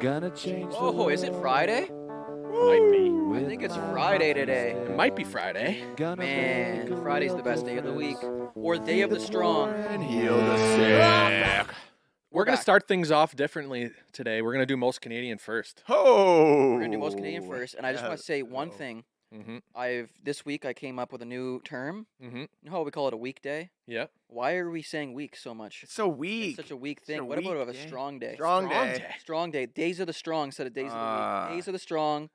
Gonna change. Oh, is it Friday? Might be. I think it's Friday today. It might be Friday. Man, Friday's the best day of the week. Or day of the strong. And heal the sick. We're going to start things off differently today. We're going to do Most Canadian first. Oh! We're going to do Most Canadian first. And I just want to say one thing. Mm-hmm. This week I came up with a new term. Mm-hmm. You know how we call it a weekday? Yeah. Why are we saying week so much? It's so weak. It's such a weak thing. What about a strong day? Strong day. Days of the strong instead of days of the week. Days of the strong.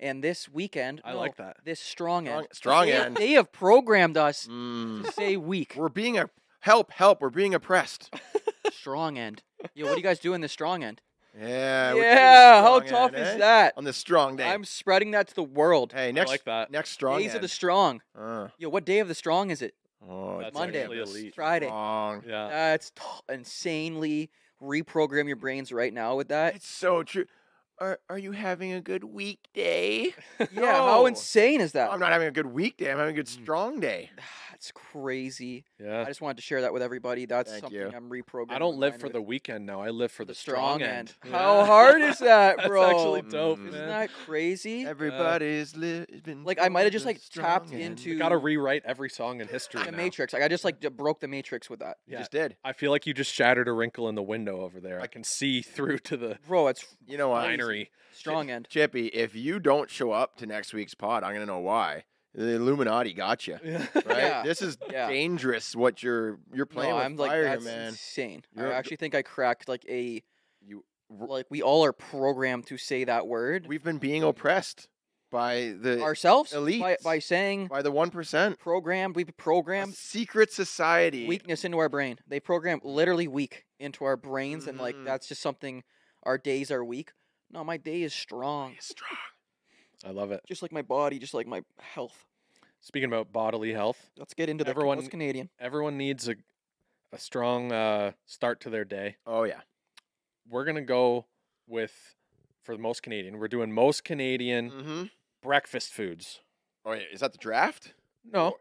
And this weekend, I like that. This strong end. Strong end. They have programmed us to say weak. We're being help. We're being oppressed. Strong end. Yo, what do you guys do in this strong end? Yeah. Yeah. How tough is that? On this strong day. I'm spreading that to the world. Hey, next, I like that. Next strong days end. Of the strong. Yo, what day of the strong is it? Oh, that's Monday. Elite. Friday. Strong. Yeah. That's insanely reprogram your brains right now with that. It's so true. Are you having a good weekday? Yeah, how insane is that? I'm not having a good weekday. I'm having a good strong day. That's crazy. Yeah. I just wanted to share that with everybody. That's something I'm reprogramming. I don't live for the weekend now. I live for the strong end. Yeah. How hard is that, bro? That's actually dope, man. Isn't that crazy? Everybody's living. Like, I might have just, like, tapped into. You got to rewrite every song in history The Matrix. Like, I just, like, broke the Matrix with that. Yeah. You just did. I feel like you just shattered a wrinkle in the window over there. I can see through to the. Bro, it's. You know what? Strong end. Chippy, if you don't show up to next week's pod, I'm going to know why. The Illuminati got you. Yeah. Right? Yeah. This is dangerous what you're playing with. I'm fire, like, that's man. Insane. I actually think I cracked like a like we all are programmed to say that word. We've been being oppressed by the ourselves elite by saying by the 1%. We've programmed a secret society weakness into our brain. They program literally weak into our brains and like that's just something our days are weak. No, my day is strong. It's strong. I love it. Just like my body, just like my health. Speaking about bodily health, let's get into the most Canadian. Everyone needs a strong start to their day. Oh yeah. We're gonna go with for the most Canadian. We're doing most Canadian breakfast foods. Oh yeah, is that the draft? No.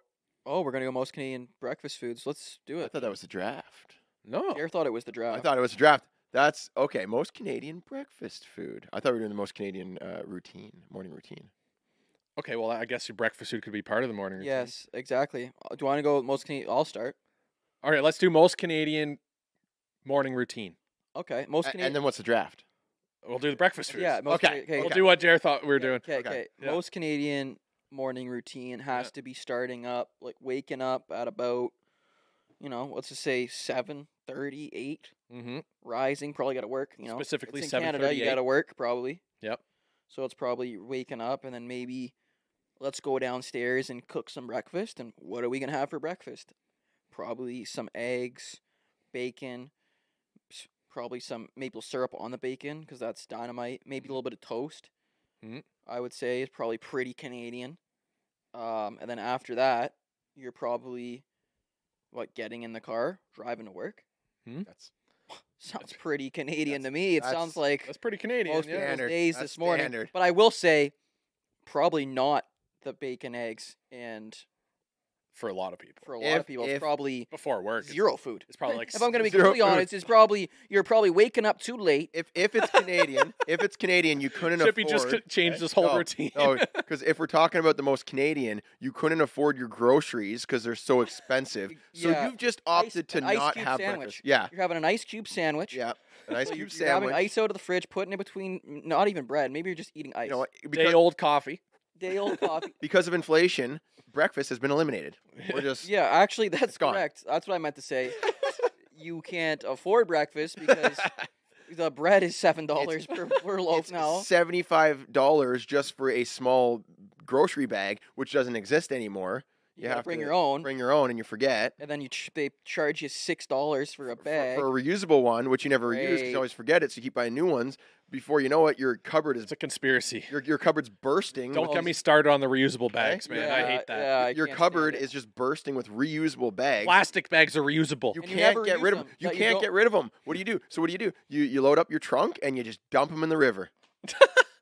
Oh, we're gonna go most Canadian breakfast foods. Let's do it. I thought that was the draft. No. Pierre thought it was the draft. I thought it was the draft. That's okay. Most Canadian breakfast food. I thought we were doing the most Canadian morning routine. Okay, well, I guess your breakfast food could be part of the morning routine. Yes, exactly. Do you want to go with most Canadian? I'll start. All right, let's do most Canadian morning routine. Okay, most Canadian. And then what's the draft? We'll do the breakfast foods. Yeah, most We'll do what Jared thought we were doing. Okay. Yeah. Most Canadian morning routine has to be starting up, like waking up at about, you know, let's just say 7:38. Rising, probably got to work. You know, specifically it's in Canada, you got to work probably. Yep. So it's probably waking up and then maybe let's go downstairs and cook some breakfast. And what are we gonna have for breakfast? Probably some eggs, bacon, probably some maple syrup on the bacon because that's dynamite. Maybe a little bit of toast. I would say it's probably pretty Canadian. And then after that, you're probably getting in the car, driving to work. Sounds pretty Canadian to me. It sounds like that's pretty Canadian. Most people's days this morning, standard. But I will say, probably not the bacon, eggs, and for a lot of people. For a lot of people, it's probably before work zero food. It's probably like if I'm going to be completely honest, it's probably you're probably waking up too late. If it's Canadian, you couldn't Chippy afford. Just changed this whole routine. No, because if we're talking about the most Canadian, you couldn't afford your groceries because they're so expensive. So you've just opted to not have breakfast. Yeah, you're having an ice cube sandwich. Yeah. An ice cube sandwich. Grabbing ice out of the fridge, putting it between not even bread. Maybe you're just eating ice. You know, day-old coffee. Day-old coffee. Because of inflation, breakfast has been eliminated. We're just actually, that's correct. That's what I meant to say. You can't afford breakfast because the bread is $7 per loaf now. $75 just for a small grocery bag, which doesn't exist anymore. You have to bring your own. Bring your own, and you forget. And then they charge you $6 for a bag. For a reusable one, which you never reuse because you always forget it, so you keep buying new ones. Before you know it, your cupboard is... It's a conspiracy. Your cupboard's bursting. Don't get me started on the reusable bags, man. Yeah, I hate that. Yeah, your cupboard is just bursting with reusable bags. Plastic bags are reusable. You can't get rid of them. You can't get rid of them. What do you do? So what do you do? You load up your trunk, and you just dump them in the river.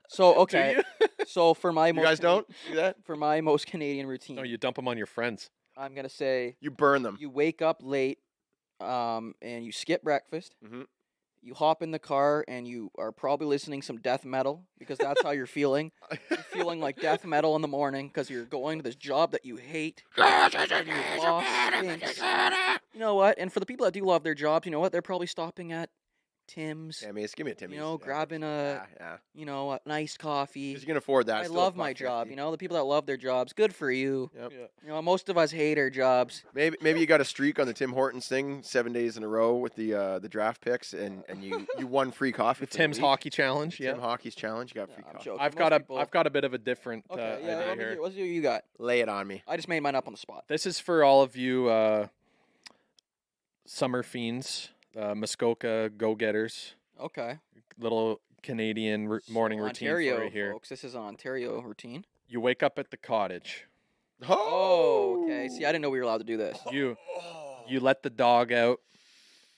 So, okay. So, for my most... You guys don't do that? For my most Canadian routine... No, you dump them on your friends. I'm going to say... You burn them. You wake up late, and you skip breakfast. You hop in the car and you are probably listening some death metal because that's how you're feeling. You're feeling like death metal in the morning because you're going to this job that you hate. You know what? And for the people that do love their jobs, you know what? They're probably stopping at Tim's. Yeah, I mean, give me a Timmy's. You know, grabbing an iced coffee. Because you can afford that. I love my job. You know, the people that love their jobs, good for you. Yep. Yeah. You know, most of us hate our jobs. Maybe you got a streak on the Tim Hortons thing, 7 days in a row with the draft picks, and you won free coffee. The Tim's hockey challenge. Yeah. Tim hockey's challenge. You got free coffee. Joking. I've got a bit of a different. Okay, idea here. What do you got? Lay it on me. I just made mine up on the spot. This is for all of you summer fiends. Muskoka go-getters. Okay. Little Canadian morning routine for you here. Folks, this is an Ontario routine. You wake up at the cottage. Oh, okay. See, I didn't know we were allowed to do this. You let the dog out.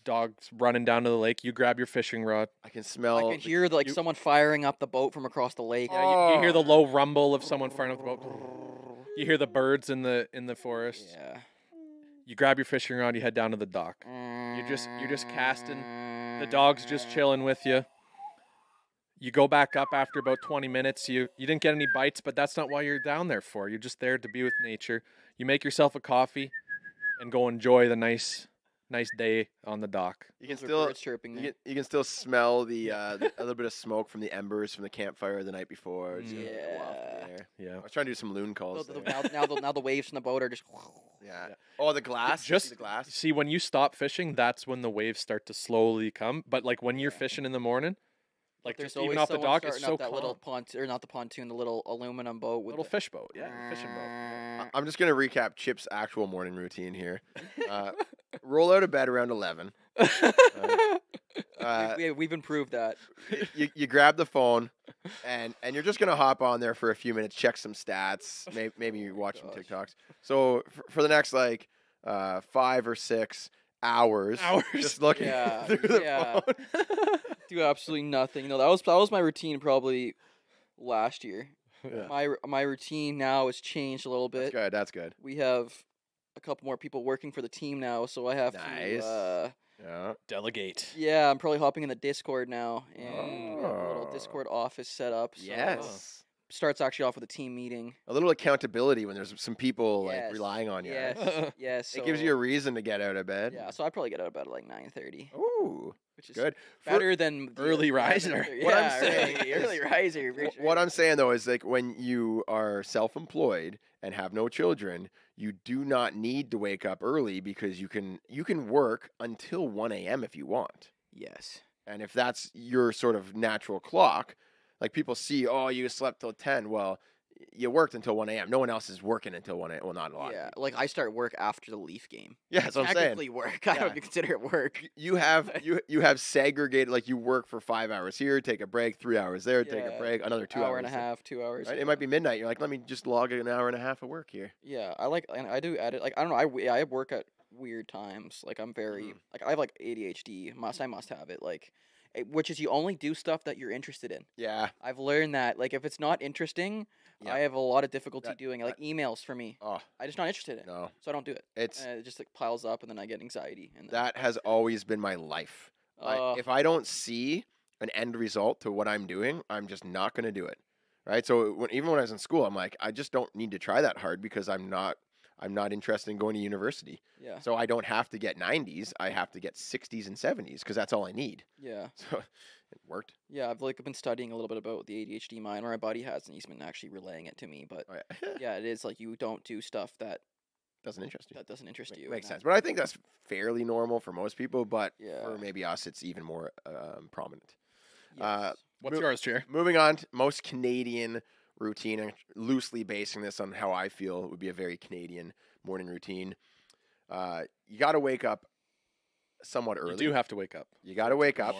Dog's running down to the lake. You grab your fishing rod. I can smell. I can hear someone firing up the boat from across the lake. Yeah, you hear the low rumble of someone firing up the boat. You hear the birds in the forest. Yeah. You grab your fishing rod, you head down to the dock. You're just casting. The dog's just chilling with you. You go back up after about 20 minutes. You didn't get any bites, but that's not why you're down there for. You're just there to be with nature. You make yourself a coffee and go enjoy the nice day on the dock. You can still chirping there. You can still smell a little bit of smoke from the embers from the campfire the night before. Yeah. I was trying to do some loon calls. Now the waves from the boat are just. Yeah. Oh, the glass. Just the glass. See, when you stop fishing, that's when the waves start to slowly come. But like when you're fishing in the morning, like there's just even off the dock, it's so calm. Little pontoon, or not the pontoon, the little aluminum boat with the fish boat. Yeah, fishing boat. I'm just gonna recap Chip's actual morning routine here. Roll out of bed around 11. We've improved that. You grab the phone, and you're just gonna hop on there for a few minutes, check some stats, maybe you watch some TikToks. So for the next 5 or 6 hours, just looking through the phone, do absolutely nothing. No, that was my routine probably last year. Yeah. My routine now has changed a little bit. That's good. We have a couple more people working for the team now, so I have to delegate. Yeah, I'm probably hopping in the Discord now, and we have a little Discord office set up. So yes. Starts actually off with a team meeting. A little accountability when there's some people like relying on you. Yes, yes. So it gives you a reason to get out of bed. Yeah, so I probably get out of bed at 9:30. Ooh, which is good. Better than early riser. Yeah, what I'm saying, early riser. What I'm saying though is like when you are self-employed and have no children, you do not need to wake up early because you can work until 1 a.m. if you want. Yes. And if that's your sort of natural clock. Like people see, oh, you slept till 10. Well, you worked until 1 a.m. No one else is working until 1 a.m. Well, not a lot. Yeah, like I start work after the Leaf game. Yeah, that's what I'm saying. Technically work. I don't consider it work. You have segregated, like you work for 5 hours here, take a break, 3 hours there, take a break, another 2 hours. Hour and a half, 2 hours. Right? It might be midnight. You're like, let me just log an hour and a half of work here. Yeah, I do edit. Like I don't know, I work at weird times. Like I'm very like I have like ADHD. I must have it. Like. Which is you only do stuff that you're interested in. Yeah. I've learned that. Like, if it's not interesting, I have a lot of difficulty doing it. Like, emails for me. Oh. I'm just not interested in it. No. So I don't do it. It just, like, piles up, and then I get anxiety. And that has always been my life. If I don't see an end result to what I'm doing, I'm just not going to do it. Right? So even when I was in school, I'm like, I just don't need to try that hard because I'm not interested in going to university. Yeah. So I don't have to get 90s. I have to get 60s and 70s because that's all I need. Yeah. So it worked. Yeah, I've been studying a little bit about the ADHD mind, or my buddy has, and he's been actually relaying it to me. But it is like you don't do stuff that doesn't interest you. That doesn't interest you. Makes sense. But I think that's fairly normal for most people. But for maybe us, it's even more prominent. Yes. What's yours, Chair? Moving on to most Canadian routine, and loosely basing this on how I feel it would be a very Canadian morning routine. You got to wake up somewhat early. You do have to wake up. You got to wake up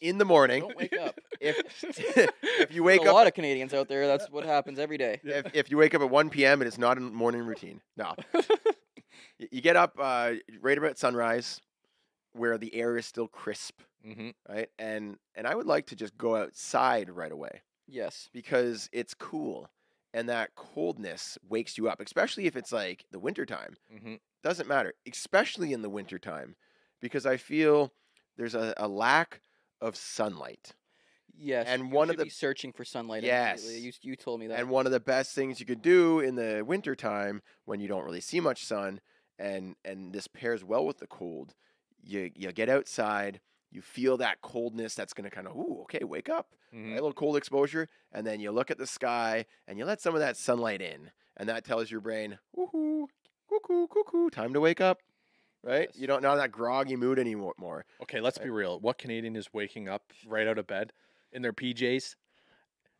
in the morning. Don't wake up. If you wake up, a lot of Canadians out there. That's what happens every day. If you wake up at 1 p.m. and it's not a morning routine, no. You get up right about sunrise, where the air is still crisp, right? And I would like to just go outside right away. Yes. Because it's cool, and that coldness wakes you up, especially if it's like the wintertime. Doesn't matter, especially in the wintertime, because I feel there's a lack of sunlight. Yes, and one of the searching for sunlight. Yes, you told me that. And one of the best things you could do in the wintertime when you don't really see much sun, and this pairs well with the cold. You get outside, you feel that coldness that's going to kind of wake up, mm-hmm. right? A little cold exposure, and then you look at the sky and you let some of that sunlight in, and that tells your brain, woohoo, cuckoo, cuckoo, time to wake up. Right? Yes. You don't know that groggy mood anymore. Okay, let's be real. What Canadian is waking up right out of bed in their PJs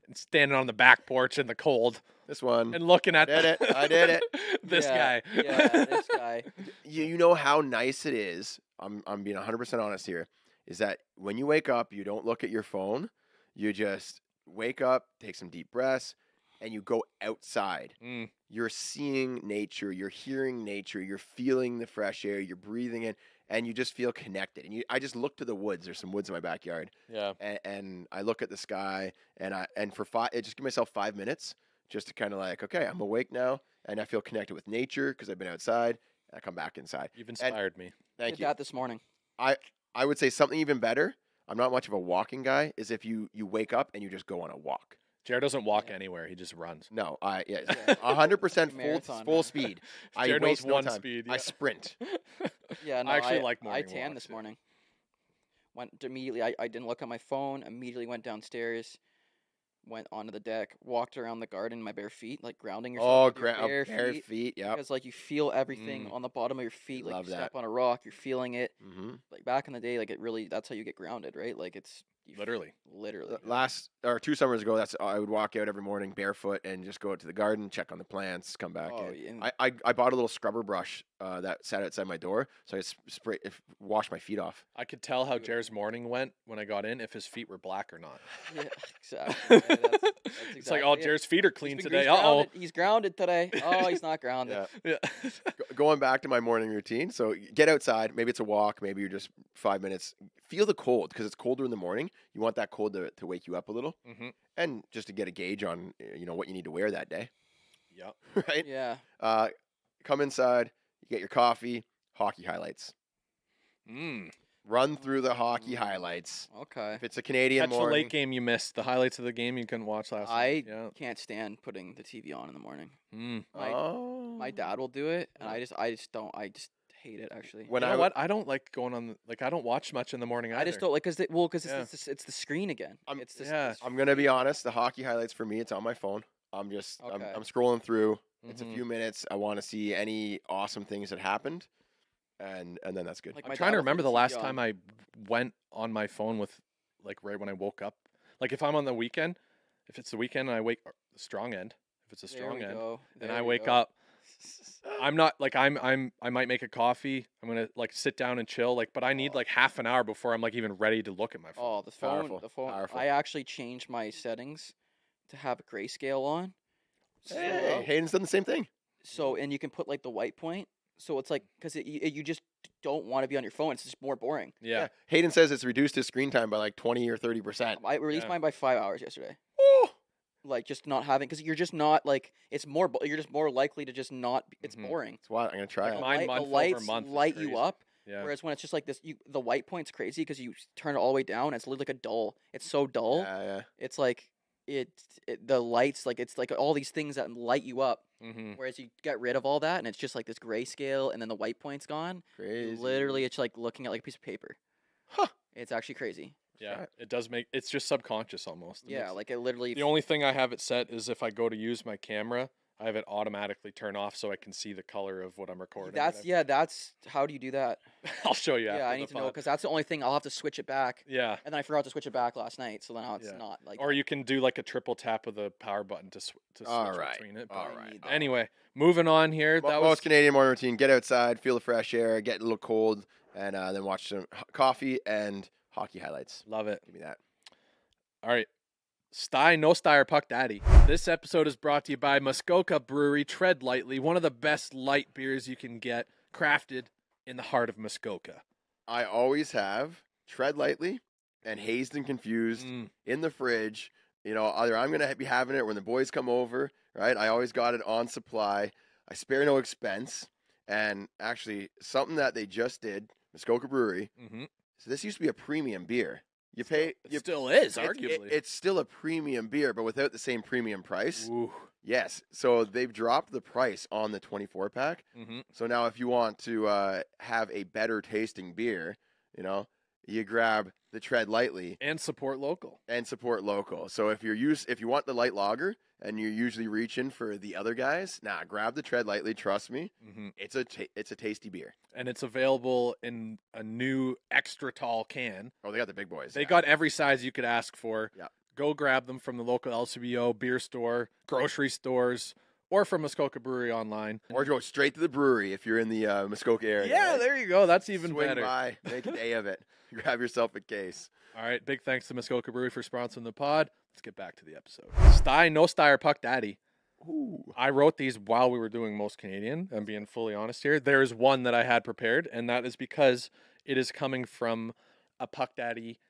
and standing on the back porch in the cold? This one. And looking at I did it. This guy. Yeah, this guy. You know how nice it is. I'm being 100% honest here. Is that when you wake up, you don't look at your phone. You just wake up, take some deep breaths, and you go outside. Mm. You're seeing nature, you're hearing nature, you're feeling the fresh air, you're breathing in, and you just feel connected. And I just look to the woods. There's some woods in my backyard. Yeah. And I look at the sky, I just give myself 5 minutes just to kind of like, okay, I'm awake now, and I feel connected with nature because I've been outside. And I come back inside. You've inspired me. Thank you. I did that this morning. I would say something even better. I'm not much of a walking guy. Is if you wake up and you just go on a walk. Jared doesn't walk anywhere. He just runs. No, 100% full speed. Jared knows one speed. Yeah. I sprint. Yeah, no, I actually like morning walks. I tanned this morning. Went immediately. I didn't look at my phone. Immediately went downstairs. Went onto the deck. Walked around the garden in my bare feet, like grounding yourself. Bare feet. Yeah. Because like you feel everything on the bottom of your feet. Like you step on a rock, you're feeling it. Mm-hmm. Like back in the day, like it really. That's how you get grounded, right? Like it's. Literally. Last or two summers ago, I would walk out every morning barefoot and just go out to the garden, check on the plants, come back. In. I bought a little scrubber brush that sat outside my door, so I wash my feet off. I could tell how Jared's morning went when I got in if his feet were black or not. Yeah, exactly. That's exactly it's like, oh, Jared's feet are clean today. He's grounded today. Oh, he's not grounded. Yeah. Going back to my morning routine. So get outside. Maybe it's a walk. Maybe you're just 5 minutes. Feel the cold because it's colder in the morning. You want that cold to wake you up a little, mm-hmm. and just to get a gauge on what you need to wear that day. Yep. Right. Yeah. Come inside. You get your coffee. Hockey highlights. Run through the hockey highlights. Okay. If it's a Canadian morning. That's the late game you missed. The highlights of the game you couldn't watch last night. I can't stand putting the TV on in the morning. My dad will do it, and I just hate it, actually. I don't like going on. I don't watch much in the morning either. I just don't like because it's the screen again. I'm gonna be honest. The hockey highlights for me, it's on my phone. I'm scrolling through. Mm-hmm. It's a few minutes. I want to see any awesome things that happened, and then that's good. I'm trying to remember the last time I went on my phone with right when I woke up. If I'm on the weekend, if it's the weekend, and I wake strong end. If it's a strong end, then I wake up. I'm not I might make a coffee. I'm gonna sit down and chill. But I need half an hour before I'm even ready to look at my phone. Oh, the phone! Powerful. The phone! Powerful. I actually changed my settings to have a grayscale on. Hey, Hayden's done the same thing. So and you can put the white point. So it's because you just don't want to be on your phone. It's just more boring. Yeah. Hayden says it's reduced his screen time by 20 or 30%. I released mine by 5 hours yesterday. Ooh. Just not having, because you're just not you're just more likely to just not. It's boring. That's why I'm gonna try it. The lights light you up. Yeah. Whereas when it's just like this, the white point's crazy because you turn it all the way down. And it's literally a dull. It's so dull. Yeah. It's the lights all these things that light you up. Mm-hmm. Whereas you get rid of all that and it's just this grayscale and then the white point's gone. Crazy. Literally, it's looking at a piece of paper. Huh. It's actually crazy. Yeah, it does make it's just subconscious almost. Yeah, it literally. The only thing I have it set is if I go to use my camera, I have it automatically turn off so I can see the color of what I'm recording. That's how do you do that? I'll show you. Yeah, I need to know because that's the only thing I'll have to switch it back. Yeah, and then I forgot to switch it back last night, so now it's not like. Or you can do a triple tap of the power button to switch between it. All right. Anyway, moving on here. That was Canadian morning routine: get outside, feel the fresh air, get a little cold, and then watch some coffee and. Hockey highlights. Love it. Give me that. All right. Sty, no sty or puck daddy. This episode is brought to you by Muskoka Brewery. Tread Lightly, one of the best light beers you can get, crafted in the heart of Muskoka. I always have Tread Lightly and Hazed and Confused in the fridge. Either I'm going to be having it when the boys come over, right? I always got it on supply. I spare no expense. And actually, something that they just did, Muskoka Brewery, So this used to be a premium beer. It still is, arguably. It's still a premium beer, but without the same premium price. Ooh. Yes. So they've dropped the price on the 24-pack. Mm-hmm. So now if you want to have a better-tasting beer, you know, you grab the Tread Lightly. And support local. And support local. So if you want the light lager and you're usually reaching for the other guys, nah, grab the Tread Lightly. Trust me. Mm-hmm. It's a tasty beer. And it's available in a new extra tall can. Oh, they got the big boys. They got every size you could ask for. Yeah. Go grab them from the local LCBO beer store, grocery stores, or from Muskoka Brewery online. Or go straight to the brewery if you're in the Muskoka area. Yeah, right? There you go. That's even better. Swing by. Make a day of it. Grab yourself a case. All right. Big thanks to Muskoka Brewery for sponsoring the pod. Let's get back to the episode. Sty, no Sty or Puck Daddy. Ooh. I wrote these while we were doing Most Canadian. I'm being fully honest here. There is one that I had prepared, and that is because it is coming from a Puck Daddy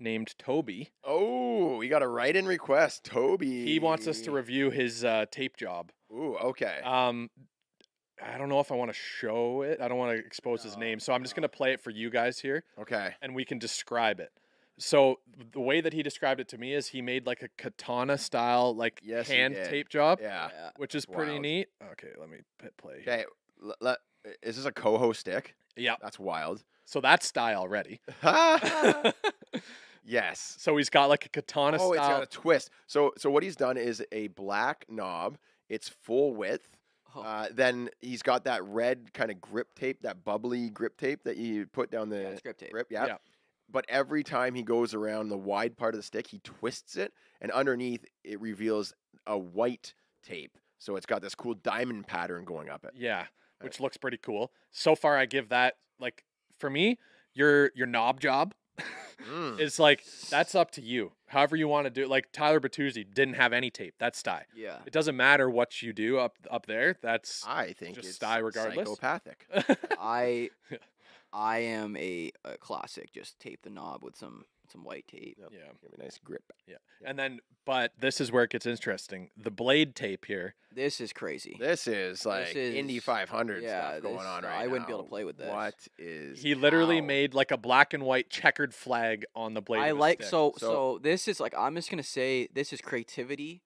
named Toby. Oh, we got a write-in request. Toby. He wants us to review his tape job. Ooh, okay. I don't know if I want to show it. I don't want to expose his name, so I'm just going to play it for you guys here. Okay. And we can describe it. So the way that he described it to me is he made like a katana-style hand tape job, which is pretty neat. Okay, let me hit play. Okay, is this a coho stick? Yeah. That's wild. So that's Sty already. Yes. So he's got like a katana style. Oh, it's got a twist. So what he's done is a black knob. It's full width. Oh. Then he's got that red kind of grip tape, that bubbly grip tape that you put down the grip tape. Yeah. But every time he goes around the wide part of the stick, he twists it, and underneath it reveals a white tape. So it's got this cool diamond pattern going up it. Yeah, which looks pretty cool. So far, I give that for me, your knob job. It's like, that's up to you. However you want to do it. Like Tyler Bertuzzi didn't have any tape. That's Sty. Yeah. It doesn't matter what you do up there. That's I think it's Sty regardless. Psychopathic. I am a classic. Just tape the knob with some white tape. Yep. Yeah. Give a nice grip. Yeah. Yep. And then, but this is where it gets interesting. The blade tape here. This is crazy. This is like Indy 500 stuff going on right now. I wouldn't be able to play with this. What is He literally made like a black and white checkered flag on the blade. So this is like, I'm just going to say this is creativity.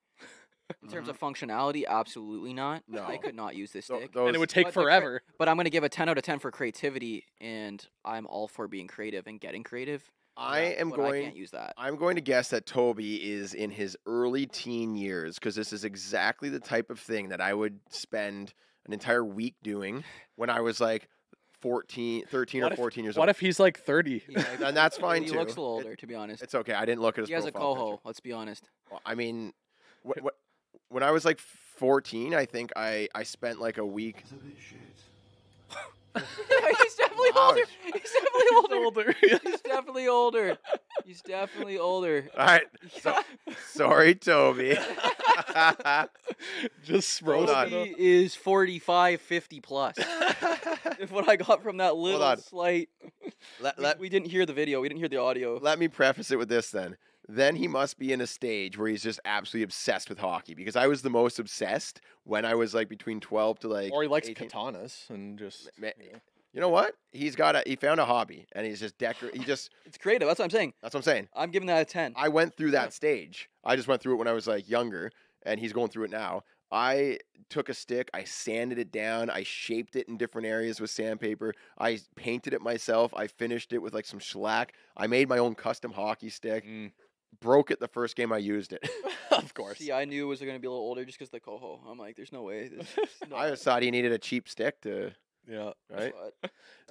In terms of functionality, absolutely not. No. I could not use this stick. And it would take forever. But I'm going to give a 10 out of 10 for creativity, and I'm all for being creative and getting creative. I can't use that. I'm going to guess that Toby is in his early teen years, because this is exactly the type of thing that I would spend an entire week doing when I was like 13 or 14 years old. What if he's like 30? Yeah, and that's fine too. He looks a little older, to be honest. It's okay. I didn't look at his profile. He has a coho, let's be honest. Well, I mean, when I was like 14, I think I spent like a week. He's definitely older. He's definitely older. All right. So, sorry, Toby. Just rolled on. Toby is 45, 50 plus. If what I got from that little slight. We didn't hear the video. We didn't hear the audio. Let me preface it with this then. Then he must be in a stage where he's just absolutely obsessed with hockey, because I was the most obsessed when I was like between 12 to like. Or he likes 18. Katanas and just. You know what? He found a hobby, and he's just it's creative. That's what I'm saying. I'm giving that a 10. I went through that stage. I just went through it when I was like younger, and he's going through it now. I took a stick, I sanded it down, I shaped it in different areas with sandpaper, I painted it myself, I finished it with like some shellac, I made my own custom hockey stick. Broke it the first game I used it. Of course. See, I knew it was going to be a little older just because the coho. I'm like, there's no way. I just thought he needed a cheap stick to. Yeah. Right.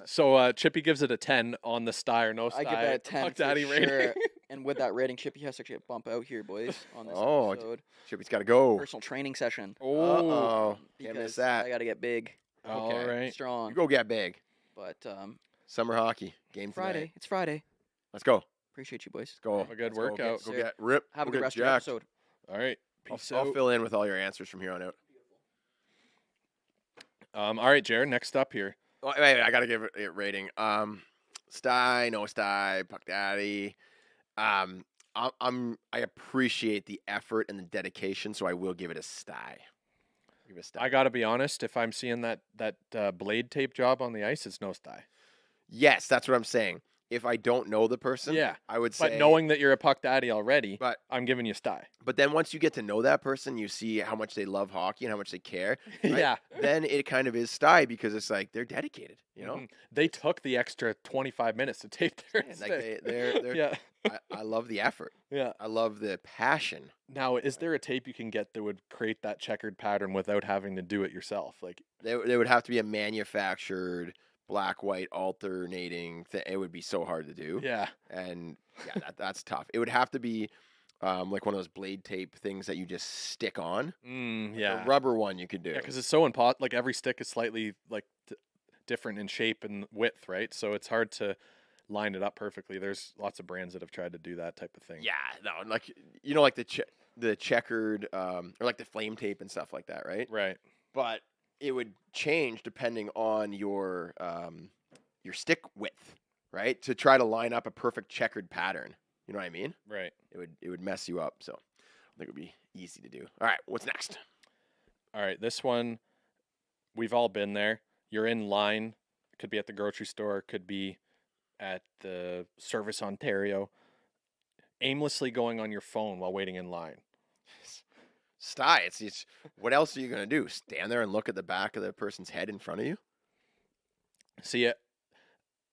So Chippy gives it a 10 on the Sty or no Sty. I give that a 10 Puck Daddy rating. And with that rating, Chippy has to get a bump out here, boys, on this episode. Chippy's got to go. Personal training session. Oh. Can't miss that. I got to get big. Okay. All right. Strong. You go get big. But summer hockey game Friday. It's Friday. Let's go. Appreciate you, boys. Let's go. Have a good workout. Go get rip. Have a good rest of the episode. All right. Peace out. I'll fill in with all your answers from here on out. All right, Jared, next up here. Oh, wait, I got to give it a rating. Sty, no Sty, Puck Daddy. I appreciate the effort and the dedication, so I will give it a Sty. I got to be honest, if I'm seeing that blade tape job on the ice, it's no Sty. Yes, that's what I'm saying. if I don't know the person, I would say. But knowing that you're a puck daddy already, I'm giving you Sty. But then once you get to know that person, you see how much they love hockey and how much they care. Right? Yeah. Then it kind of is Sty because it's like they're dedicated. You know, they took the extra 25 minutes to tape their stick. Like they're I love the effort. Yeah. I love the passion. Now, is there a tape you can get that would create that checkered pattern without having to do it yourself? Like there would have to be a manufactured black white alternating thing. It would be so hard to do. Yeah. And yeah, that's tough. It would have to be like one of those blade tape things that you just stick on. Yeah. The rubber one you could do. Yeah, because it's so impossible. Like every stick is slightly like different in shape and width, right? So it's hard to line it up perfectly. There's lots of brands that have tried to do that type of thing. Yeah, no, like you know, like the checkered or like the flame tape and stuff like that, right? Right. But it would change depending on your stick width, right? To try to line up a perfect checkered pattern. You know what I mean? Right. It would mess you up. So I think it would be easy to do. All right, what's next? All right, this one, we've all been there. You're in line. Could be at the grocery store. Could be at the Service Ontario. Aimlessly going on your phone while waiting in line. Sty, it's what else are you going to do? Stand there and look at the back of the person's head in front of you? See,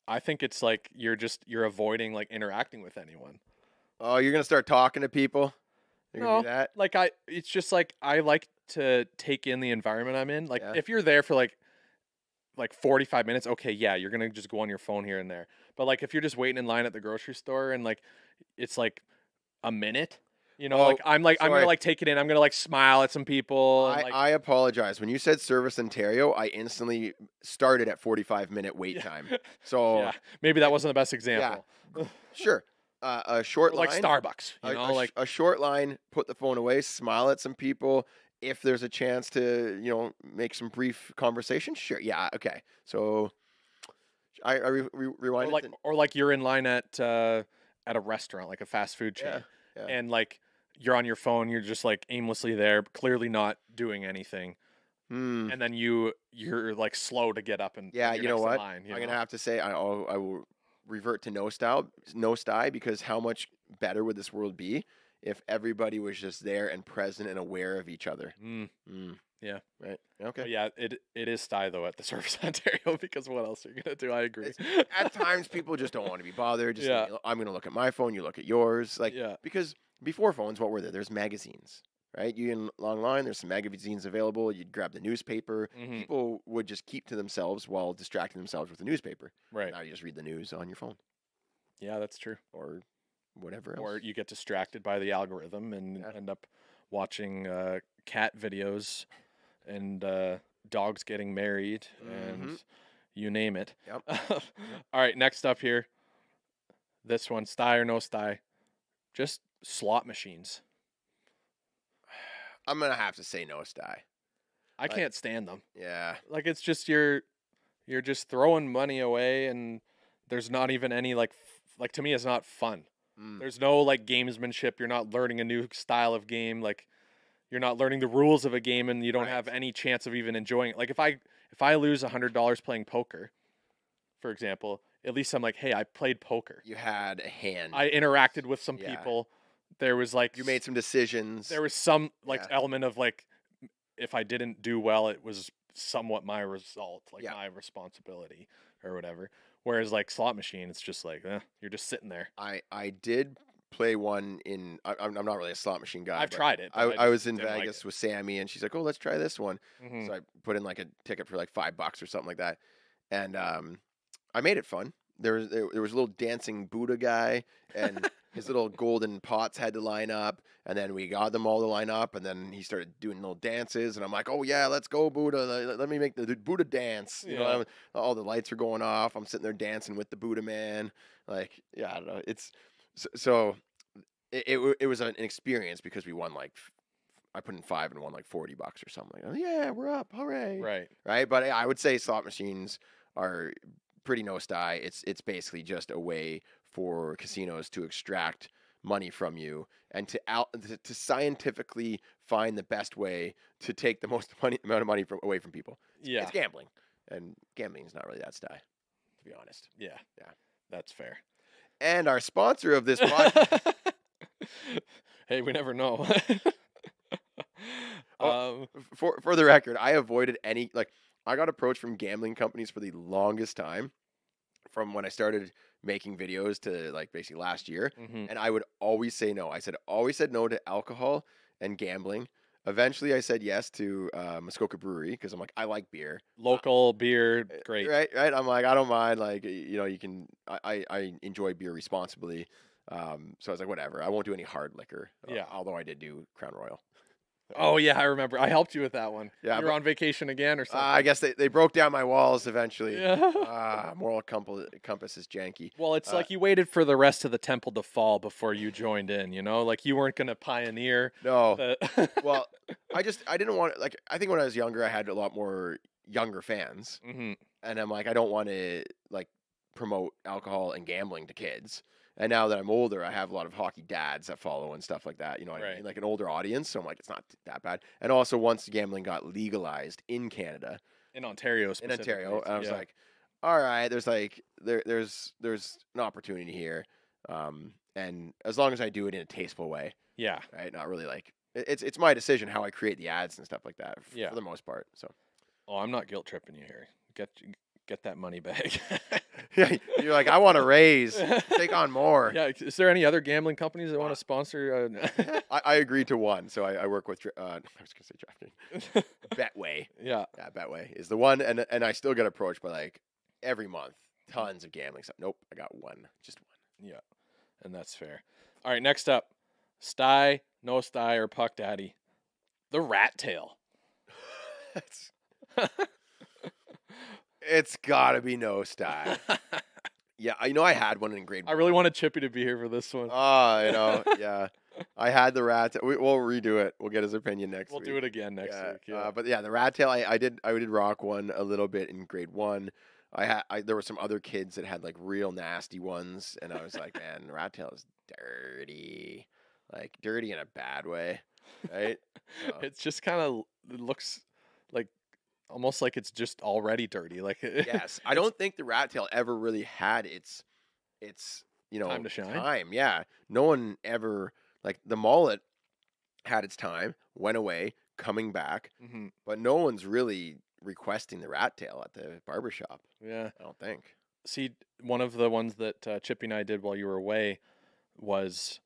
I think it's like you're avoiding like interacting with anyone. Oh, you're going to start talking to people? You're going to do that? Like it's just like I like to take in the environment I'm in. Like if you're there for like 45 minutes, okay, yeah, you're going to just go on your phone here and there. But like if you're just waiting in line at the grocery store and like it's like a minute, you know, I'm going to like take it in. I'm going to like smile at some people. I apologize. When you said Service Ontario, I instantly started at 45-minute wait time. So maybe that wasn't the best example. Yeah. Sure. A short line. Like Starbucks. You know, like a short line, put the phone away, smile at some people. If there's a chance to, you know, make some brief conversation, sure. Yeah, okay. So I rewind. Or like you're in line at a restaurant, like a fast food chain. Yeah. And like you're on your phone, you're just like aimlessly there, clearly not doing anything. And then you're like slow to get up and you know what? Line, I'm gonna have to say I will revert to no Sty because how much better would this world be if everybody was just there and present and aware of each other. Yeah. Right. Okay. But yeah, it is Sty, though, at the Service Ontario, because what else are you going to do? I agree. At times, people just don't want to be bothered. Just I'm going to look at my phone, you look at yours. Like, because before phones, what were there? There's magazines, right? You in online, there's some magazines available. You'd grab the newspaper. People would just keep to themselves while distracting themselves with the newspaper. Right. Now you just read the news on your phone. Yeah, that's true. Or whatever else. Or you get distracted by the algorithm and end up watching cat videos and dogs getting married and you name it. Yep. All right, next up here. This one, Sty or no Sty, just slot machines. I'm going to have to say no Sty. I can't stand them. Yeah. Like it's just you're just throwing money away and there's not even any like to me it's not fun. There's no like gamesmanship. You're not learning a new style of game. Like you're not learning the rules of a game and you don't have any chance of even enjoying it. Like if I lose $100 playing poker, for example, at least I'm like, hey, I played poker. You had a hand. I interacted with some people. There was like, you made some decisions. There was some like element of like, if I didn't do well, it was somewhat my result, like my responsibility or whatever. Whereas like slot machine, it's just like you're just sitting there. I did play one in. I'm not really a slot machine guy. I've tried it. I was in Vegas with Sammy, and she's like, "Oh, let's try this one." So I put in like a ticket for like $5 or something like that, and I made it fun. There was a little dancing Buddha guy, and his little golden pots had to line up, and then we got them all to line up, and then he started doing little dances, and I'm like, oh, yeah, let's go, Buddha. Let me make the Buddha dance. You know, all the lights are going off. I'm sitting there dancing with the Buddha man. Like, yeah, I don't know. It's so it was an experience because we won, like, I put in $5 and won, like, $40 or something. Like, yeah, we're up. Hooray. Right. Right? But I would say slot machines are pretty no Sty. It's basically just a way for casinos to extract money from you and to scientifically find the best way to take the most amount of money away from people. It's gambling, and gambling is not really that Sty, to be honest. Yeah. That's fair. And our sponsor of this podcast. Hey, we never know. For the record, I avoided any, like, I got approached from gambling companies for the longest time, from when I started making videos to, like, basically last year. Mm-hmm. And I would always say no. I always said no to alcohol and gambling. Eventually, I said yes to Muskoka Brewery because I'm like, I like beer. Local beer, great. Right. I'm like, I don't mind. Like, you know, you can, I enjoy beer responsibly. So I was like, whatever. I won't do any hard liquor. Yeah. Although I did do Crown Royal. Oh, yeah, I remember. I helped you with that one. Yeah, you were on vacation again or something. I guess they broke down my walls eventually. Yeah. Moral compass is janky. Well, it's like you waited for the rest of the temple to fall before you joined in, you know? Like, you weren't going to pioneer. No. Well, I didn't want to, like, I think when I was younger, I had a lot more younger fans. Mm-hmm. And I'm like, I don't want to, like, promote alcohol and gambling to kids. And now that I'm older, I have a lot of hockey dads that follow and stuff like that. You know, right. I mean, like an older audience. So I'm like, it's not that bad. And also, once gambling got legalized in Canada, in Ontario, and I was like, all right, there's like there's an opportunity here, and as long as I do it in a tasteful way, yeah, right, not really like it's my decision how I create the ads and stuff like that, for the most part. So, oh, I'm not guilt tripping you here. Get that money back. You're like, I want to raise. Take on more. Yeah. Is there any other gambling companies that want to sponsor? I agreed to one. So I work with, I was going to say DraftKings. Betway. Yeah. Yeah. Betway is the one. And I still get approached by like every month. Tons of gambling stuff. Nope. I got one. Just one. Yeah. And that's fair. All right. Next up. Sty, No Sty, or Puck Daddy. The Rat Tail. It's gotta be No Sty. Yeah, I know I had one in grade 1. I really wanted Chippy to be here for this one. Oh, I know. Yeah. I had the rat tail. We'll redo it. We'll get his opinion next week. We'll do it again next week. Yeah. But yeah, the rat tail, I did rock one a little bit in grade 1. There were some other kids that had like real nasty ones, and I was like, man, the rat tail is dirty. Like dirty in a bad way. Right? So. It's just kind of looks like almost like it's just already dirty. Like yes, I don't think the rat tail ever really had its you know time to shine. Yeah, no one ever like the mullet had its time, went away, coming back, but no one's really requesting the rat tail at the barbershop. Yeah, I don't think. See, one of the ones that Chippy and I did while you were away was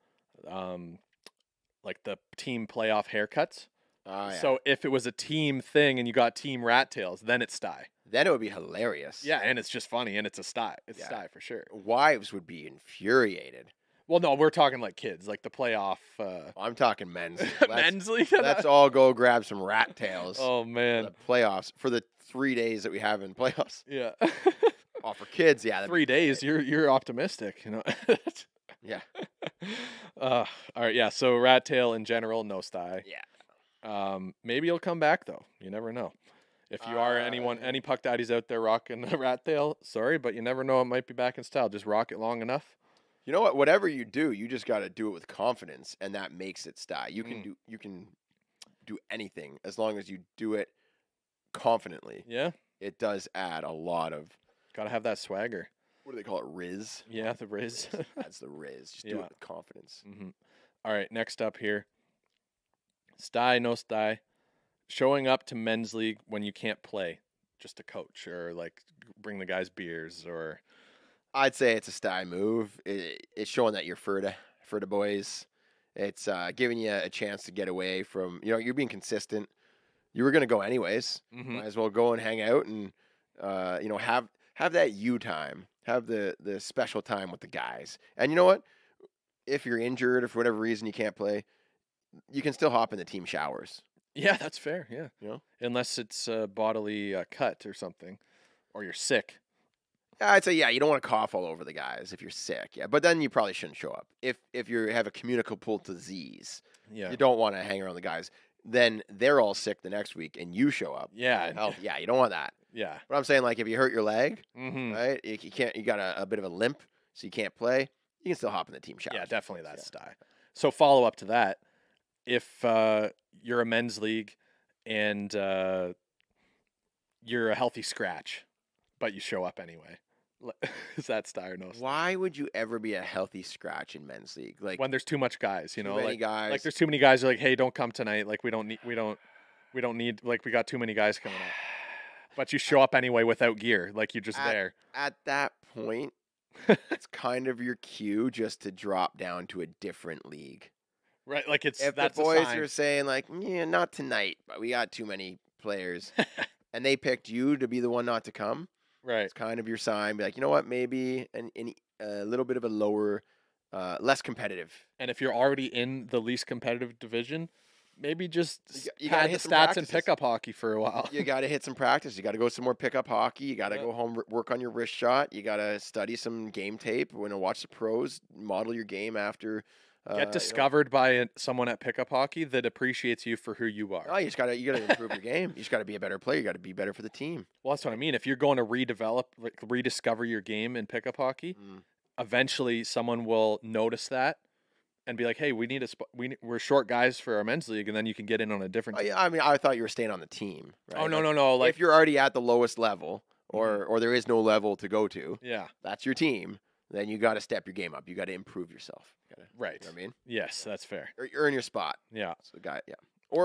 like the team playoff haircuts. Yeah. So if it was a team thing and you got team rat tails, then it's Sty. Then it would be hilarious. Yeah, and it's just funny, and it's a Sty. It's Sty for sure. Wives would be infuriated. Well, no, we're talking like kids, like the playoff. I'm talking men's league. Men's league? Let's all go grab some rat tails. Oh, man. For the playoffs, for the 3 days that we have in playoffs. Yeah. Oh, for kids, yeah. 3 days, you're optimistic, you know. Yeah. All right, yeah, so rat tail in general, No Sty. Yeah. Maybe he'll come back though. You never know. If you are any puck daddies out there rocking the rat tail, sorry, but you never know. It might be back in style. Just rock it long enough. You know what? Whatever you do, you just got to do it with confidence, and that makes it Sty. You can do anything as long as you do it confidently. Yeah, it does add a lot of. Got to have that swagger. What do they call it? Riz. Yeah, the Riz. That's the Riz. Just do it with confidence. Mm-hmm. All right, next up here. Sty, No Sty, showing up to men's league when you can't play, just a coach or like bring the guys beers or. I'd say it's a Sty move. It's showing that you're for the boys. It's giving you a chance to get away from, you know, you're being consistent. You were going to go anyways. Mm-hmm. Might as well go and hang out and, you know, have that you time, have the special time with the guys. And you know what? If you're injured or for whatever reason you can't play, you can still hop in the team showers. Yeah, that's fair. Yeah. You know? Unless it's a bodily cut or something, or you're sick. I'd say, yeah, you don't want to cough all over the guys if you're sick. Yeah, but then you probably shouldn't show up. If you have a communicable disease, you don't want to hang around the guys. Then they're all sick the next week and you show up. Yeah. Yeah, you don't want that. Yeah. But I'm saying, like, if you hurt your leg, right, you can't. You got a bit of a limp, so you can't play, you can still hop in the team showers. Yeah, definitely that's Sty. So follow up to that. If you're a men's league and you're a healthy scratch, but you show up anyway, Is that Styrenos? Why would you ever be a healthy scratch in men's league? Like when there's too much guys, you know, guys. Like there's too many guys. Are like, hey, don't come tonight. Like we don't need. Like we got too many guys coming up. But you show up anyway without gear. Like you're just there. At that point, it's kind of your cue just to drop down to a different league. Right, like it's if that's the boys are saying like, yeah, not tonight, but we got too many players, and they picked you to be the one not to come. Right, it's kind of your sign. Be like, you know what, maybe a little bit of a lower, less competitive. And if you're already in the least competitive division, maybe just you pad the stats and pick up hockey for a while. You got to hit some practice. You got to go some more pick up hockey. You got to go home, work on your wrist shot. You got to study some game tape. You know, watch the pros, model your game after. Get discovered by someone at pickup hockey that appreciates you for who you are. Oh, you gotta improve your game. You just gotta be a better player. You gotta be better for the team. Well, that's what I mean. If you're going to redevelop, like, rediscover your game in pickup hockey, eventually someone will notice that and be like, "Hey, we need a we're short guys for our men's league," and then you can get in on a different team. Yeah, I mean, I thought you were staying on the team. Right? Oh no, no, no! Like if you're already at the lowest level, or there is no level to go to, yeah, that's your team. Then you got to step your game up. You got to improve yourself. Right. You know what I mean? Yes, that's fair. Or earn your spot. Yeah. So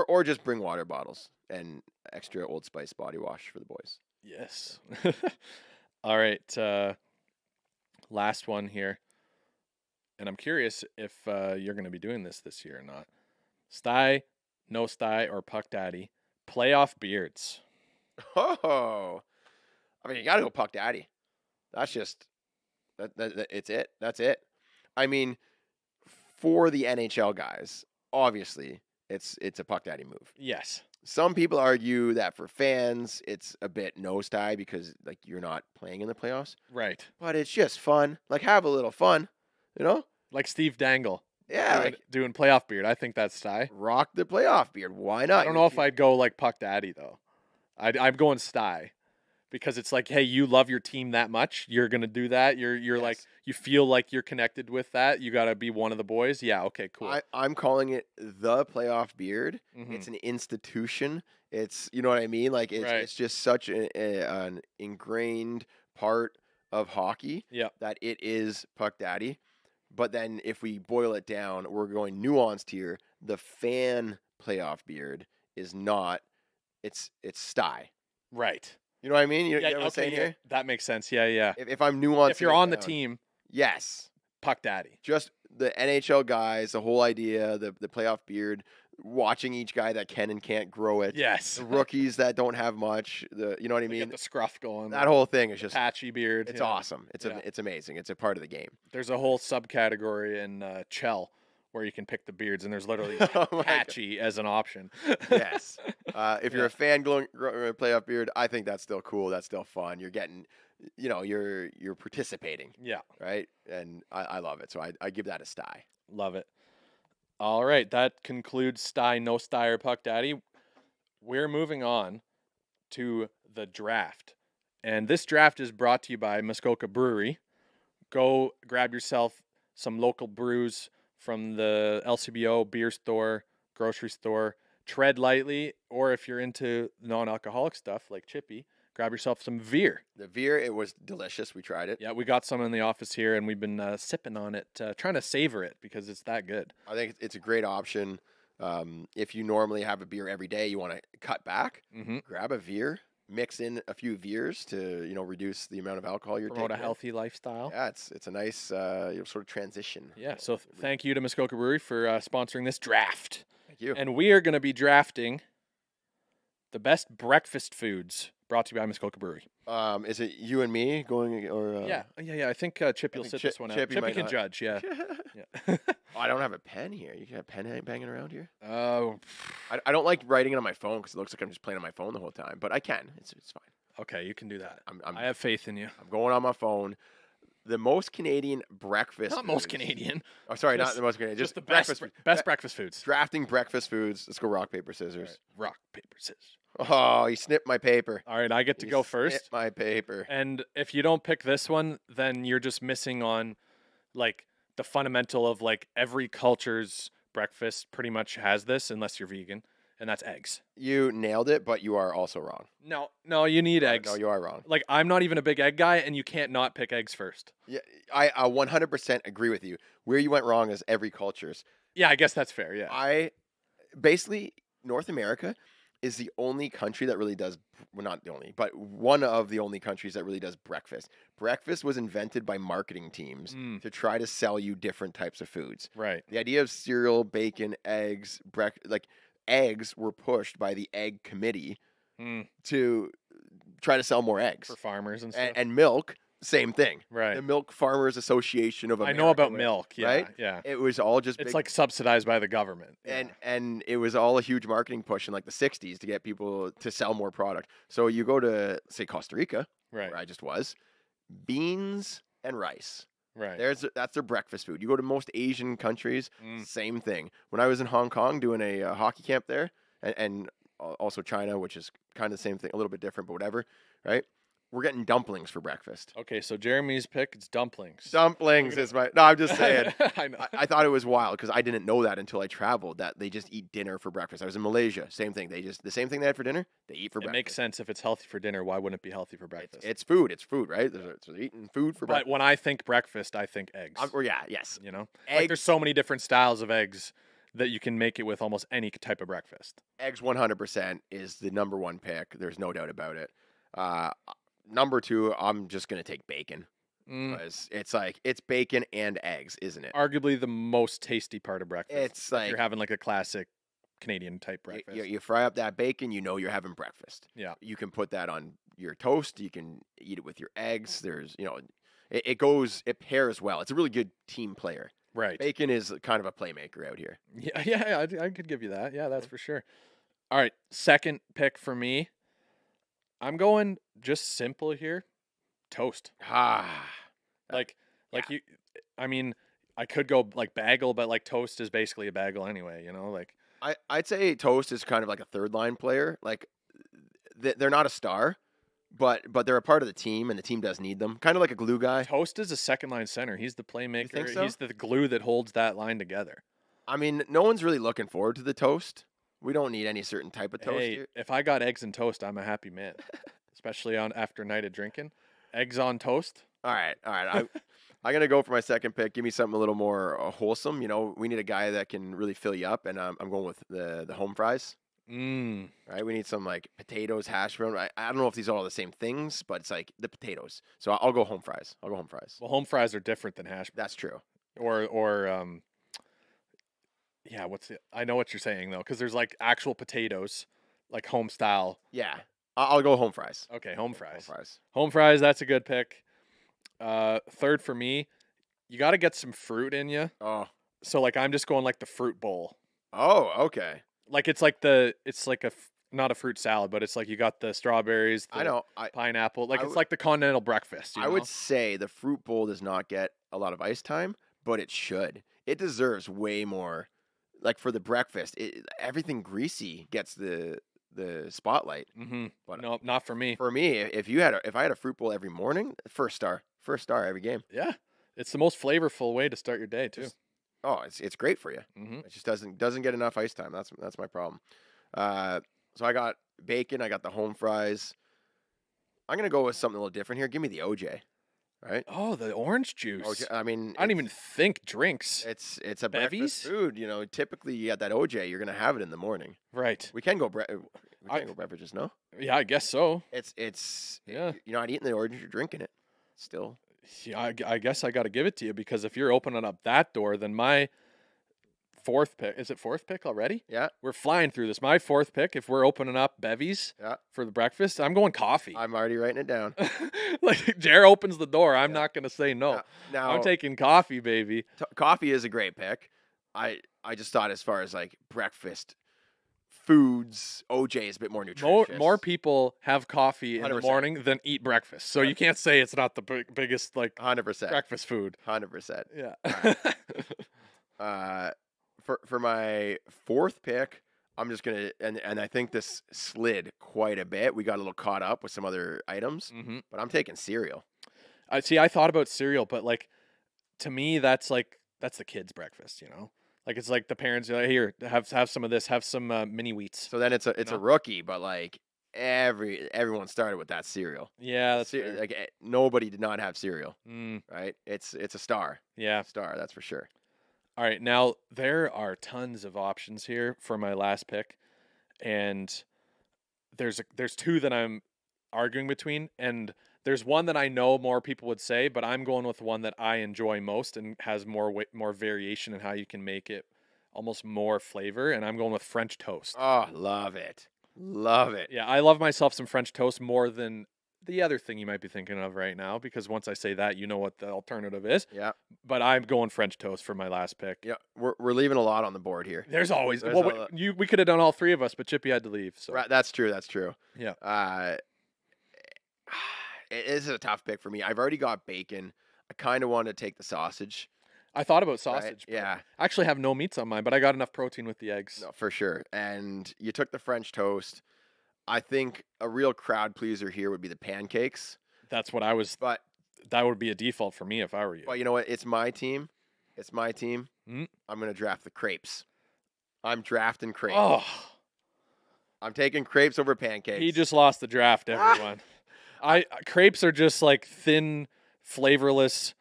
Or just bring water bottles and extra Old Spice body wash for the boys. Yes. Yeah. All right. Last one here. And I'm curious if you're going to be doing this year or not. Sty, No Sty, or Puck Daddy, playoff beards. Oh. I mean, you got to go Puck Daddy. That's just... That's it. I mean, for the NHL guys, obviously, it's a Puck Daddy move. Yes. Some people argue that for fans, it's a bit nose-tie because, like, you're not playing in the playoffs. Right. But it's just fun. Like, have a little fun, you know? Like Steve Dangle. Yeah. Doing playoff beard. I think that's Sty. Rock the playoff beard. Why not? I don't know if I'd go, like, Puck Daddy, though. I'm going Sty. Because it's like, hey, you love your team that much, you're gonna do that. You're yes. Like, you feel like you're connected with that. You gotta be one of the boys. Yeah, okay, cool. I'm calling it the playoff beard. Mm-hmm. It's an institution. It's, you know what I mean. Like it's just such an ingrained part of hockey that it is Puck Daddy. But then if we boil it down, we're going nuanced here. The fan playoff beard is not. It's Sty. Right. You know what I mean? You know what I'm saying here? That makes sense. Yeah, yeah. If I'm nuanced. If you're on the team. Yes. Puck Daddy. Just the NHL guys, the whole idea, the playoff beard, watching each guy that can and can't grow it. Yes. The rookies that don't have much. You know what I mean? Get the scruff going. That whole thing is just. Patchy beard. It's awesome. It's amazing. It's a part of the game. There's a whole subcategory in Chel where you can pick the beards, and there's literally patchy as an option. Yes. If you're a fan growing a playoff beard, I think that's still cool. That's still fun. You're getting, you know, you're participating. Yeah. Right? And I love it. So I give that a Sty. Love it. All right. That concludes Sty, No Sty, or Puck Daddy. We're moving on to the draft. And this draft is brought to you by Muskoka Brewery. Go grab yourself some local brews from the LCBO beer store, grocery store. Tread Lightly, or if you're into non-alcoholic stuff like Chippy, grab yourself some Veer. The Veer, it was delicious. We tried it. Yeah, we got some in the office here, and we've been sipping on it, trying to savor it because it's that good. I think it's a great option. If you normally have a beer every day, you want to cut back, grab a Veer, mix in a few Veers to, you know, reduce the amount of alcohol you're taking. Promote a healthy lifestyle. Yeah, it's a nice sort of transition. Yeah, so thank you to Muskoka Brewery for sponsoring this draft. You. And we are going to be drafting the best breakfast foods brought to you by Muskoka Brewery. Is it you and me going? Or yeah. I think Chip, you'll sit this one out. Chippy can judge. Yeah. Yeah. Oh, I don't have a pen here. You got a pen banging around here? Oh, I don't like writing it on my phone because it looks like I'm just playing on my phone the whole time. But I can. It's fine. Okay, you can do that. I have faith in you. I'm going on my phone. The most Canadian breakfast foods. Not most Canadian. Oh, sorry, not the most Canadian. Just the best breakfast foods. Drafting breakfast foods. Let's go rock, paper, scissors. Right. Rock, paper, scissors. Oh, you snipped my paper. All right, I get to go first. Snipped my paper. And if you don't pick this one, then you're just missing on, like, the fundamental of, like, every culture's breakfast pretty much has this, unless you're vegan. and that's eggs. You nailed it, but you are also wrong. No, no, you need eggs. No, you are wrong. Like, I'm not even a big egg guy, and you can't not pick eggs first. Yeah, I 100% agree with you. Where you went wrong is every culture's. Yeah, I guess that's fair, yeah. Basically, North America is the only country that really does, well, not the only, but one of the only countries that really does breakfast. Breakfast was invented by marketing teams to try to sell you different types of foods. Right. The idea of cereal, bacon, eggs, like eggs were pushed by the egg committee to try to sell more eggs. For farmers and stuff. And milk, same thing. Right. The Milk Farmers Association of America. I know about milk, yeah. Right? Yeah. It was all just big, it's like subsidized by the government. And and it was all a huge marketing push in like the 60s to get people to sell more product. So you go to, say, Costa Rica, right, where I just was, beans and rice. Right. That's their breakfast food. You go to most Asian countries, same thing. When I was in Hong Kong doing a hockey camp there, and also China, which is kind of the same thing, a little bit different, but whatever, right? We're getting dumplings for breakfast. Okay, so Jeremy's pick is dumplings. Dumplings is my... No, I'm just saying. I know. I thought it was wild because I didn't know that until I traveled, that they just eat dinner for breakfast. I was in Malaysia. Same thing. They just... The same thing they had for dinner, they eat for breakfast. It makes sense. If it's healthy for dinner, why wouldn't it be healthy for breakfast? It's food. It's food, right? Yeah. They're eating food for breakfast. But when I think breakfast, I think eggs. Yeah, yes. You know? Eggs. Like, there's so many different styles of eggs that you can make it with almost any type of breakfast. Eggs 100% is the #1 pick. There's no doubt about it. #2, I'm just going to take bacon. Because it's like, it's bacon and eggs, isn't it? Arguably the most tasty part of breakfast. It's like... You're having like a classic Canadian type breakfast. You fry up that bacon, you know you're having breakfast. Yeah. You can put that on your toast. You can eat it with your eggs. There's, you know, it pairs well. It's a really good team player. Right. Bacon is kind of a playmaker out here. Yeah, I could give you that. Yeah, that's for sure. All right, second pick for me. I'm going just simple here. Toast. Like, you, I mean, I could go like bagel, but like toast is basically a bagel anyway, you know, like. I'd say toast is kind of like a third line player. Like they're not a star, but they're a part of the team and the team does need them. Kind of like a glue guy. Toast is a second line center. He's the playmaker. You think so? He's the glue that holds that line together. I mean, no one's really looking forward to the toast. We don't need any certain type of toast. Hey, here. If I got eggs and toast, I'm a happy man, especially on after a night of drinking. Eggs on toast. All right. I'm gonna go for my second pick. Give me something a little more wholesome. You know, we need a guy that can really fill you up, and I'm going with the home fries. Right. We need some like potatoes, hash brown. I don't know if these are all the same things, but it's like the potatoes. So I'll go home fries. Well, home fries are different than hash brown. That's true. Or. Yeah, I know what you're saying though, because there's like actual potatoes, like home style. Yeah, I'll go home fries. Okay, home fries. That's a good pick. Third for me, you got to get some fruit in you. Oh, so like I'm just going like the fruit bowl. Oh, okay. Like it's like a not a fruit salad, but it's like you got the strawberries. The pineapple. Like it's like the continental breakfast. You know? I would say the fruit bowl does not get a lot of ice time, but it should. It deserves way more. Like for the breakfast, everything greasy gets the spotlight. But no, not for me. For me, if I had a fruit bowl every morning, first star every game. Yeah, it's the most flavorful way to start your day too. It's great for you. It just doesn't get enough ice time. That's my problem. So I got bacon. I got the home fries. I'm gonna go with something a little different here. Give me the OJ. Right. Oh, the orange juice. OJ, I mean, I don't even think drinks. It's a breakfast food. You know, typically you got that OJ. You're gonna have it in the morning. Right. We can go beverages. No. Yeah, I guess so. You're not eating the orange. You're drinking it. Still. Yeah, I guess I got to give it to you because if you're opening up that door, then my fourth pick is it fourth pick already? Yeah. We're flying through this. My fourth pick. If we're opening up bevies for the breakfast, I'm going coffee. I'm already writing it down. Like Jer opens the door, I'm not going to say no. Now, I'm taking coffee, baby. Coffee is a great pick. I just thought as far as like breakfast foods, OJ is a bit more nutritious. More people have coffee in 100%. The morning than eat breakfast. So you can't say it's not the biggest like 100% breakfast food. 100%. Yeah. All right. For my fourth pick, I'm just going to, and I think this slid quite a bit. We got a little caught up with some other items, but I'm taking cereal. I thought about cereal, but like, to me, that's the kids' breakfast, you know? Like, it's like the parents are like, here, have some of this, have some mini wheats. So then it's a rookie, but like everyone started with that cereal. Yeah, that's fair. Like nobody did not have cereal, right? It's a star. Yeah, star, that's for sure. All right, now there are tons of options here for my last pick, and there's two that I'm arguing between, and there's one that I know more people would say, but I'm going with one that I enjoy most and has more variation in how you can make it, almost more flavor, and I'm going with French toast. Oh, love it. Love it. Yeah, I love myself some French toast more than the other thing you might be thinking of right now, because once I say that, you know what the alternative is. Yeah. But I'm going French toast for my last pick. Yeah, we're leaving a lot on the board here. We could have done all three of us, but Chippy had to leave. So. Right, that's true. Yeah. It is a tough pick for me. I've already got bacon. I kind of want to take the sausage. I thought about sausage. Right? Yeah. I actually have no meats on mine, but I got enough protein with the eggs. No, for sure. And you took the French toast. I think a real crowd pleaser here would be the pancakes. That's what I was. But that would be a default for me if I were you. Well, you know what? It's my team. Mm. I'm going to draft the crepes. I'm drafting crepes. Oh. I'm taking crepes over pancakes. He just lost the draft, everyone. Crepes are just like thin, flavorless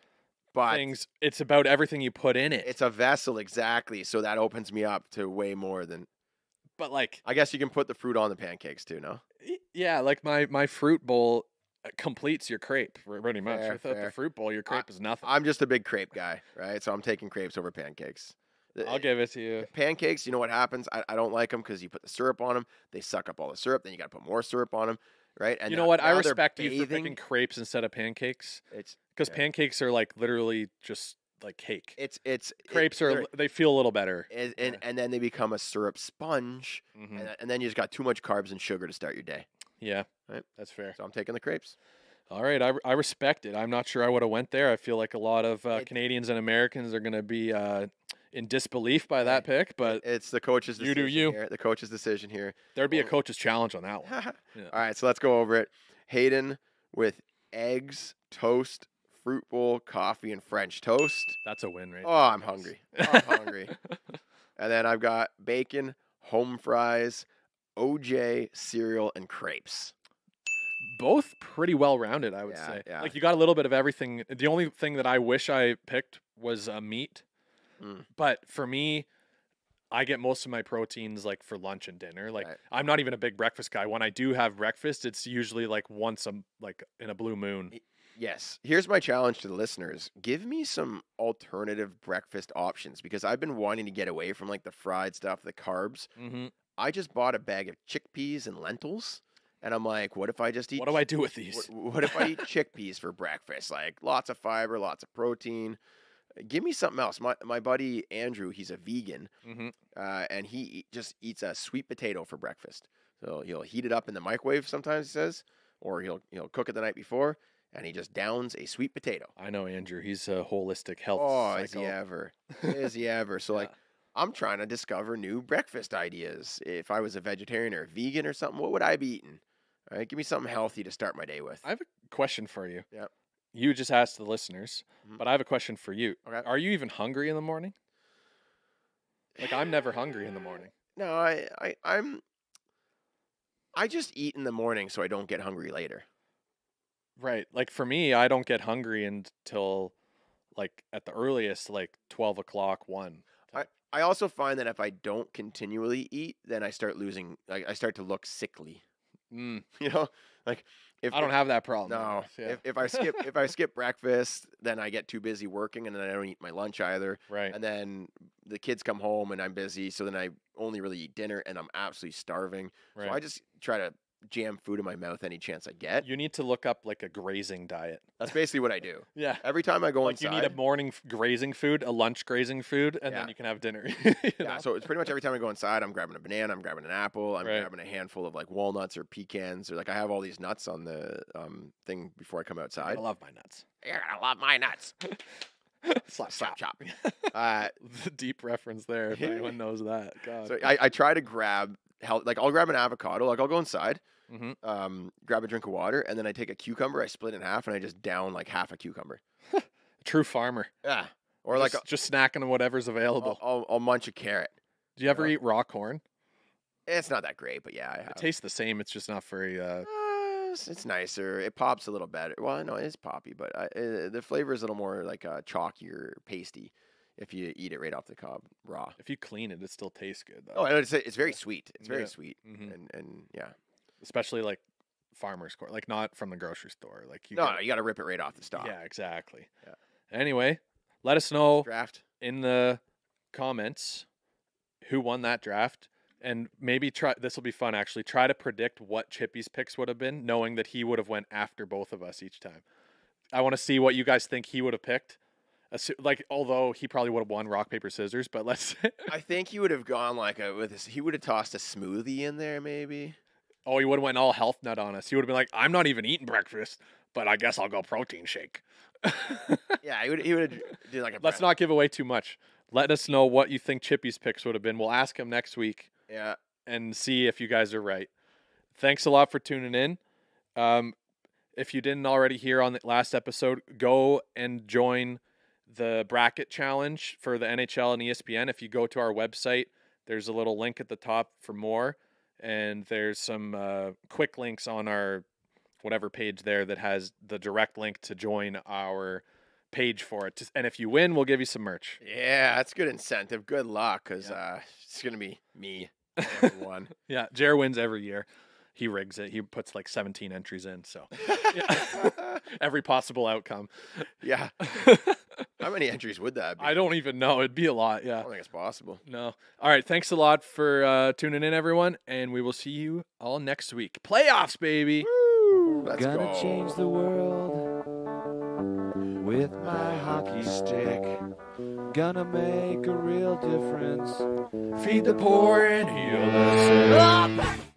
things. It's about everything you put in it. It's a vessel, exactly. So that opens me up to way more than. But like, I guess you can put the fruit on the pancakes too, no? Yeah, like my fruit bowl completes your crepe pretty much. Without the fruit bowl, your crepe is nothing. I'm just a big crepe guy, right? So I'm taking crepes over pancakes. I'll give it to you. Pancakes, you know what happens? I don't like them because you put the syrup on them. They suck up all the syrup. Then you got to put more syrup on them. Right, and you know what? I respect you for picking crepes instead of pancakes. It's because pancakes are like literally just like cake. It's crepes are they feel a little better, and then they become a syrup sponge, and then you just got too much carbs and sugar to start your day. Yeah, right. That's fair. So I'm taking the crepes. All right, I respect it. I'm not sure I would have went there. I feel like a lot of Canadians and Americans are going to be in disbelief by that pick, but it's the coach's decision. You do you. The coach's decision here. There'd be a coach's challenge on that one. Yeah. All right, so let's go over it. Hayden with eggs, toast, fruit bowl, coffee, and French toast. That's a win, right? Oh, I'm hungry. And then I've got bacon, home fries, OJ, cereal, and crepes. Both pretty well-rounded, I would say. Yeah. Like, you got a little bit of everything. The only thing that I wish I picked was meat. But for me, I get most of my proteins like for lunch and dinner. Like I'm not even a big breakfast guy. When I do have breakfast, it's usually like once in a blue moon. Yes. Here's my challenge to the listeners. Give me some alternative breakfast options because I've been wanting to get away from like the fried stuff, the carbs. I just bought a bag of chickpeas and lentils. And I'm like, what if I just eat? What do I do with these? What if I eat chickpeas for breakfast? Like lots of fiber, lots of protein. Give me something else. My buddy Andrew, he's a vegan, and he just eats a sweet potato for breakfast. So he'll heat it up in the microwave sometimes, he says, or he'll cook it the night before, and he just downs a sweet potato. I know Andrew. He's a holistic health psycho. Is he ever. Is he ever. So, like, I'm trying to discover new breakfast ideas. If I was a vegetarian or a vegan or something, what would I be eating? All right, give me something healthy to start my day with. I have a question for you. Yep. You just asked the listeners, but I have a question for you. Okay. Are you even hungry in the morning? Like, I'm never hungry in the morning. No, I just eat in the morning so I don't get hungry later. Right. Like, for me, I don't get hungry until, like, at the earliest, like, 12 o'clock, 1. I also find that if I don't continually eat, then I start losing, like, I start to look sickly. You know? Like... If I don't have that problem. No. Yeah. If I skip breakfast, then I get too busy working, and then I don't eat my lunch either. Right. And then the kids come home, and I'm busy, so then I only really eat dinner, and I'm absolutely starving. Right. So I just try to jam food in my mouth any chance I get. You need to look up like a grazing diet. That's basically what I do. Yeah. Every time I go inside. You need a morning grazing food, a lunch grazing food, and then you can have dinner. Yeah. So it's pretty much every time I go inside, I'm grabbing a banana, I'm grabbing an apple, I'm grabbing a handful of like walnuts or pecans, or like I have all these nuts on the thing before I come outside. I love my nuts. Yeah, I love my nuts. Slap chop. The deep reference there. If anyone knows that. God. So I try to grab I'll grab an avocado. Like I'll go inside, grab a drink of water, and then I take a cucumber. I split it in half, and I just down like half a cucumber. True farmer. Yeah. Or just, like, just snacking on whatever's available. I'll munch a carrot. Do you ever eat raw corn? It's not that great, but yeah, I have. It tastes the same. It's just not very. It's nicer. It pops a little better. Well, no, it's poppy, but the flavor is a little more like chalkier, pasty. If you eat it right off the cob, raw. If you clean it, it still tastes good, though. Oh, it's very sweet. It's very sweet, and yeah, especially like farmer's corn, like not from the grocery store. Like you got to rip it right off the stalk. Yeah, exactly. Yeah. Anyway, let us know in the comments who won that draft. And maybe this will be fun, actually. Try to predict what Chippy's picks would have been, knowing that he would have went after both of us each time. I want to see what you guys think he would have picked. Like, although he probably would have won rock, paper, scissors, but let's... I think he would have gone like he would have tossed a smoothie in there, maybe. Oh, he would have went all health nut on us. He would have been like, I'm not even eating breakfast, but I guess I'll go protein shake. Yeah, he would have did like a... Let's not give away too much. Let us know what you think Chippy's picks would have been. We'll ask him next week. Yeah. And see if you guys are right. Thanks a lot for tuning in. If you didn't already hear on the last episode, go and join the bracket challenge for the NHL and ESPN. If you go to our website, there's a little link at the top for more. And there's some quick links on our whatever page there that has the direct link to join our page for it. And if you win, we'll give you some merch. Yeah, that's good incentive. Good luck, because it's going to be me. Everyone. Yeah, Jer wins every year. He rigs it. He puts like 17 entries in, so every possible outcome. Yeah. How many entries would that be? I don't even know. It'd be a lot, yeah. I don't think it's possible. No. All right, thanks a lot for tuning in, everyone, and we will see you all next week. Playoffs, baby! Woo! Let's go. Gonna change the world with my hockey stick. Gonna make a real difference. Feed the poor and heal us.